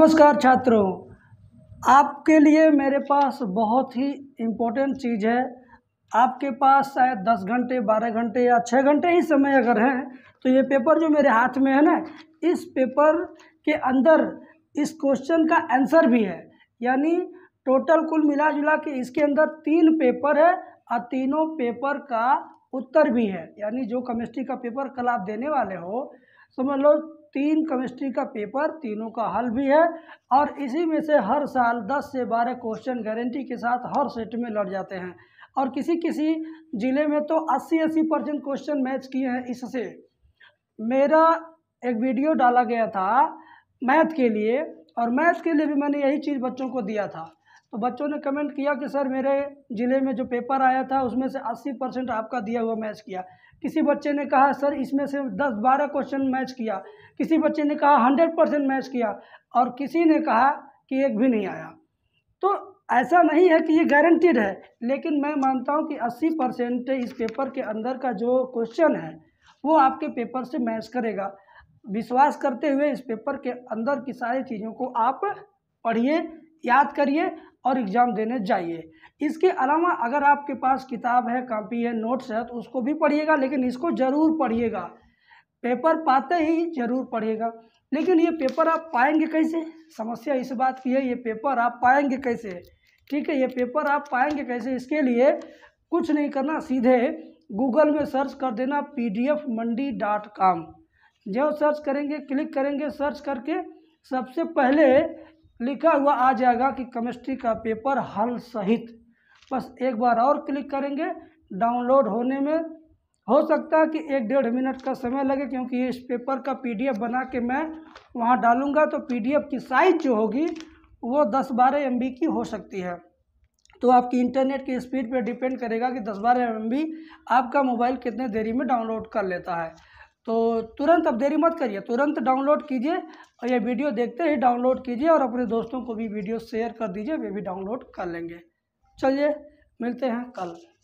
नमस्कार छात्रों, आपके लिए मेरे पास बहुत ही इम्पोर्टेंट चीज़ है। आपके पास शायद 10 घंटे 12 घंटे या 6 घंटे ही समय अगर हैं तो ये पेपर जो मेरे हाथ में है ना, इस पेपर के अंदर इस क्वेश्चन का आंसर भी है। यानी टोटल कुल मिला जुला के इसके अंदर 3 पेपर है और तीनों पेपर का उत्तर भी है। यानी जो केमिस्ट्री का पेपर कल आप देने वाले हो, समझ लो 3 केमिस्ट्री का पेपर, तीनों का हल भी है। और इसी में से हर साल 10 से 12 क्वेश्चन गारंटी के साथ हर सेट में लौट जाते हैं। और किसी किसी ज़िले में तो 80-80% क्वेश्चन मैच किए हैं। इससे मेरा एक वीडियो डाला गया था मैथ के लिए, और मैथ के लिए भी मैंने यही चीज़ बच्चों को दिया था। तो बच्चों ने कमेंट किया कि सर मेरे ज़िले में जो पेपर आया था उसमें से 80% आपका दिया हुआ मैच किया। किसी बच्चे ने कहा सर इसमें से 10-12 क्वेश्चन मैच किया। किसी बच्चे ने कहा 100% मैच किया, और किसी ने कहा कि एक भी नहीं आया। तो ऐसा नहीं है कि ये गारंटीड है, लेकिन मैं मानता हूँ कि 80% इस पेपर के अंदर का जो क्वेश्चन है वो आपके पेपर से मैच करेगा। विश्वास करते हुए इस पेपर के अंदर की सारी चीज़ों को आप पढ़िए, याद करिए और एग्ज़ाम देने जाइए। इसके अलावा अगर आपके पास किताब है, कॉपी है, नोट्स है तो उसको भी पढ़िएगा, लेकिन इसको ज़रूर पढ़िएगा। पेपर पाते ही ज़रूर पढ़िएगा। लेकिन ये पेपर आप पाएंगे कैसे, समस्या इस बात की है, ये पेपर आप पाएंगे कैसे। ठीक है, ये पेपर आप पाएंगे कैसे, इसके लिए कुछ नहीं करना, सीधे गूगल में सर्च कर देना pdfmandi.com। जो सर्च करेंगे, क्लिक करेंगे, सर्च करके सबसे पहले लिखा हुआ आ जाएगा कि केमिस्ट्री का पेपर हल सहित। बस एक बार और क्लिक करेंगे। डाउनलोड होने में हो सकता है कि 1-1.5 मिनट का समय लगे, क्योंकि इस पेपर का पीडीएफ बना के मैं वहाँ डालूँगा। तो पीडीएफ की साइज़ जो होगी वो 10-12 MB की हो सकती है। तो आपकी इंटरनेट की स्पीड पर डिपेंड करेगा कि 10-12 MB आपका मोबाइल कितने देरी में डाउनलोड कर लेता है। तो तुरंत, अब देरी मत करिए, तुरंत डाउनलोड कीजिए। और ये वीडियो देखते ही डाउनलोड कीजिए और अपने दोस्तों को भी वीडियो शेयर कर दीजिए, वे भी डाउनलोड कर लेंगे। चलिए मिलते हैं कल।